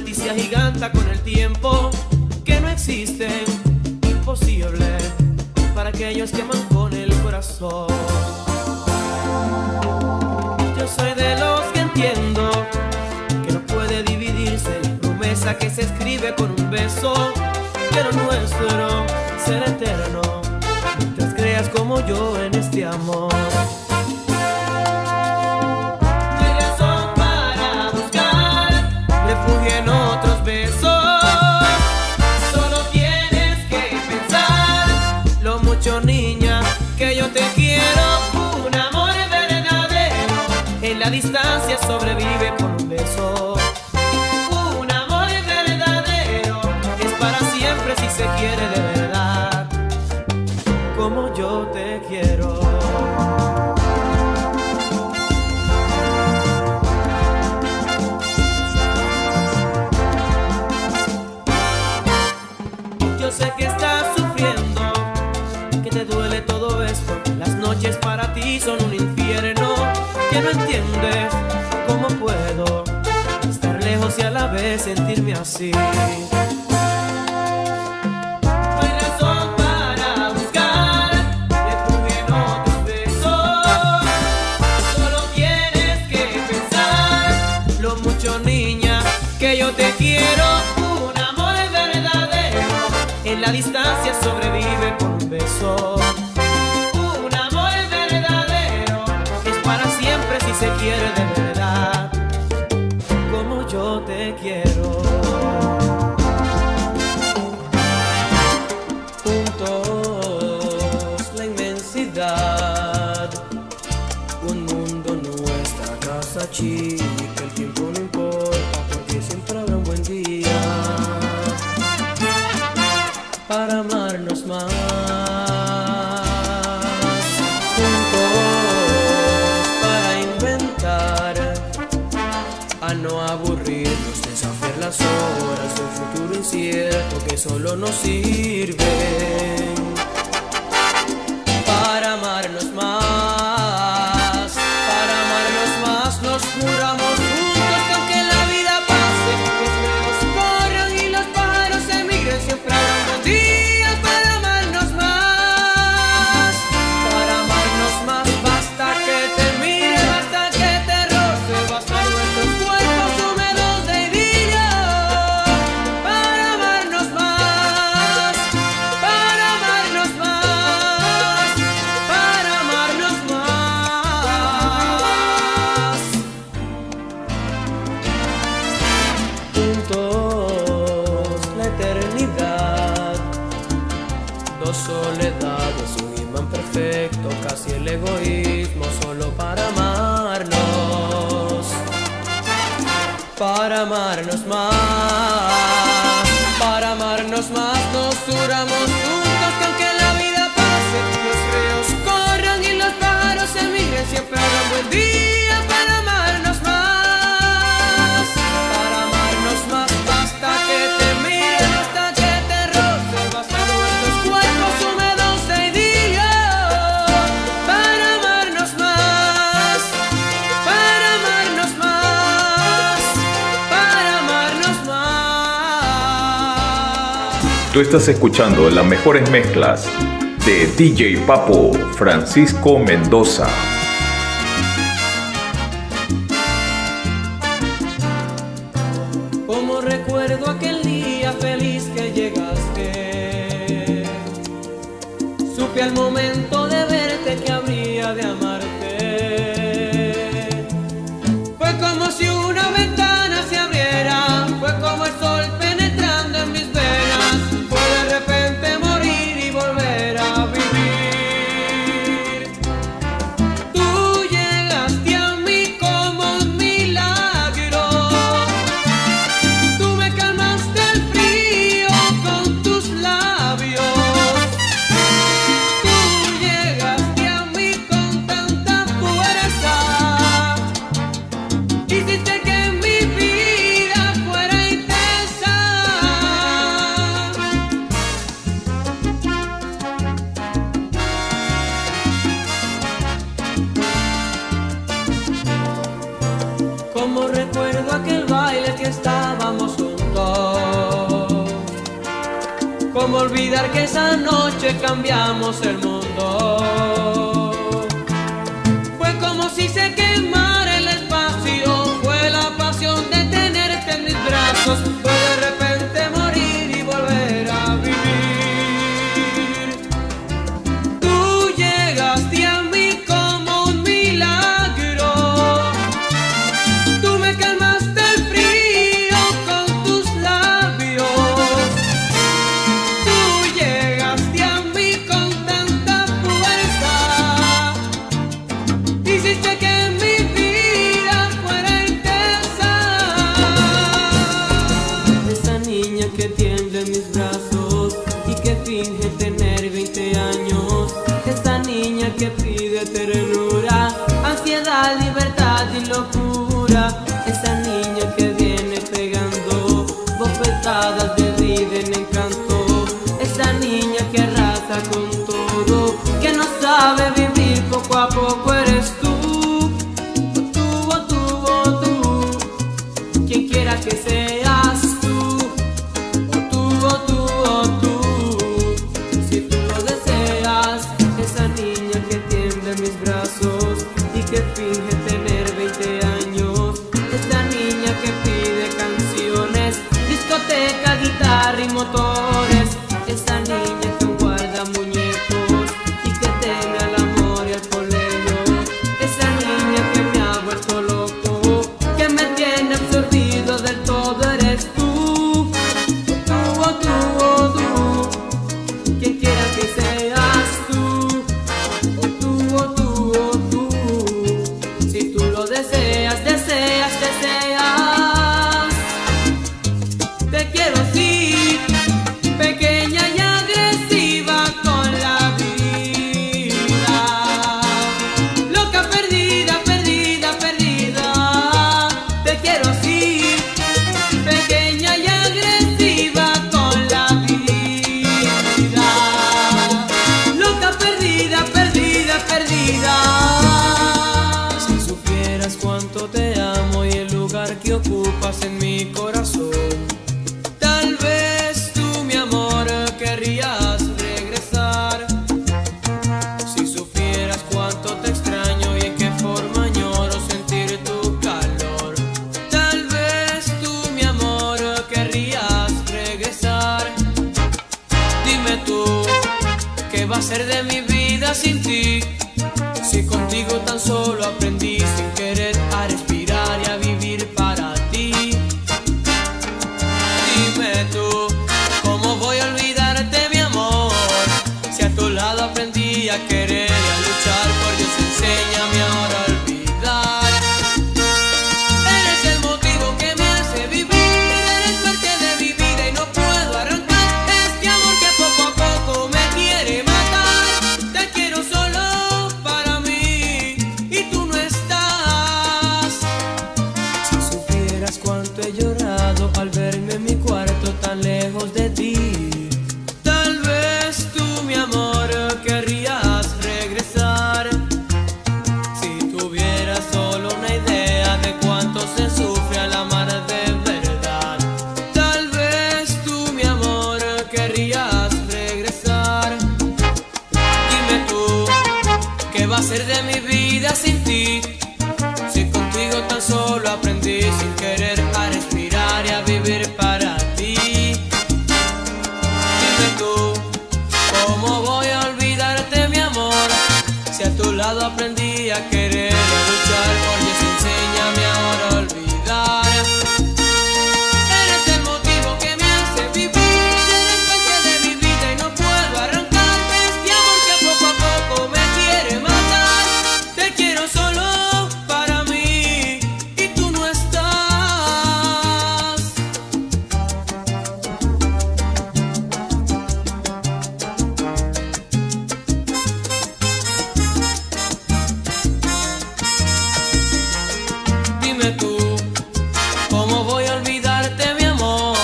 sobre ti se agiganta con el tiempo, que no existen, imposible para aquellos que aman con el corazón. Yo soy de los que entiendo que no puede dividirse la promesa que se escribe con un beso, que lo nuestro será eterno mientras creas como yo en este amor. La distancia sobrevive con un beso. Un amor verdadero es para siempre si se quiere de verdad, como yo te quiero. Yo sé que estás sufriendo, que te duele todo esto. Las noches para ti son un infierno, que no entiendes cómo puedo estar lejos y a la vez sentirme así. No hay razón para buscar refugio en otros besos. Solo tienes que pensar lo mucho, niña, que yo te quiero. Un amor es verdadero, en la distancia sobrevive con un beso. Se quiere de verdad, como yo te quiero. Juntos la inmensidad, un mundo, nuestra casa chica. El tiempo no importa porque siempre habrá un buen día para amarnos más. No aburrirnos, desafiar las horas de un futuro incierto que solo nos sirve para amarnos más, nos juramos juntos que aunque la vida pase, los nuevos corran y los pájaros emigren, siempre habrá unos días para amarnos más, basta que te mire, basta que te roce, basta nuestros cuerpos. Soledad es un imán perfecto, casi el egoísmo, solo para amarnos, para amarnos más, nos juramos juntos que aunque la vida pase, los ríos corran y los pájaros emigren, siempre habrá un buen día para amarnos más, basta que te mire, basta que te roce, basta nuestros cuerpos húmedos de idilio para amarnos más, Tú estás escuchando las mejores mezclas de DJ Papo Francisco Mendoza. Como recuerdo aquel día feliz que llegaste, supe al momento de verte que habría de amarte. Fue como si una ventana se abriera, fue como el sol penetrando en mis venas, fue de repente morir y volver a vivir. Tú llegaste a mí como un milagro, tú me calmaste el frío con tus labios. Tú olvidar que esa noche cambiamos el mundo. Fue como si se quemara el espacio, fue la pasión de tenerte en mis brazos, fue de repente morir y volver a vivir. Tú llegaste a mí como un milagro, tú me calmaste el frío con tus labios, tú llegaste a mí con tanta fuerza, hiciste que libertad y locura, esa niña que viene pegando bofetadas de vida en encanto, esa niña que arrasa con todo, que no sabe vivir, poco a poco eres tú, tú, tú, tú, quien quiera que seas tú, tú, tú, si tú lo deseas, esa niña que tiende mis brazos y que finge tener 20 años, esta niña que pide canciones, discoteca, guitarra y motores, esta niña que guarda muñecos y que tenga el amor y el colegio, esa niña que me ha vuelto loco, que me tiene absorbido del todo, eres tú, tú, tú, quien quiera que seas tú, ocupas en mi corazón. Tal vez tú, mi amor, querrías regresar. Si supieras cuánto te extraño y en qué forma añoro sentir tu calor. Tal vez tú, mi amor, querrías regresar. Dime tú, ¿qué va a ser de mi vida sin ti? Si contigo tan solo aprendí sin querer a respirar y a vivir para ti. Dime tú, ¿cómo voy a olvidarte, mi amor? Si a tu lado aprendí a querer y a luchar, por Dios enséñame ahora a olvidar. Eres el motivo que me hace vivir, eres parte de mi vida y no puedo arrancar este amor que poco a poco me quiere matar. Te quiero solo para mí y tú no estás. Si supieras cuánto he llorado al verme en mi cuarto tan lejos de ti. Tal vez tú, mi amor, querrías regresar. Si tuvieras solo una idea de cuánto se sufre al amar de verdad. Tal vez tú, mi amor, querrías regresar. Dime tú, ¿qué va a ser de mi vida sin ti? Si contigo tan solo aprendí sin querer a respirar y a vivir para ti. Dime tú, ¿cómo voy a olvidarte, mi amor? Si a tu lado aprendí a querer y a luchar, por Dios enséñame ahora a olvidar. Eres el motivo que me hace vivir, eres parte de mi vida y no puedo arrancar este amor que poco a poco me quiere matar. Te quiero solo para mí y tú no estás. Dime tú, ¿cómo voy a olvidarte, mi amor?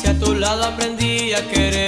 Si a tu lado aprendí a querer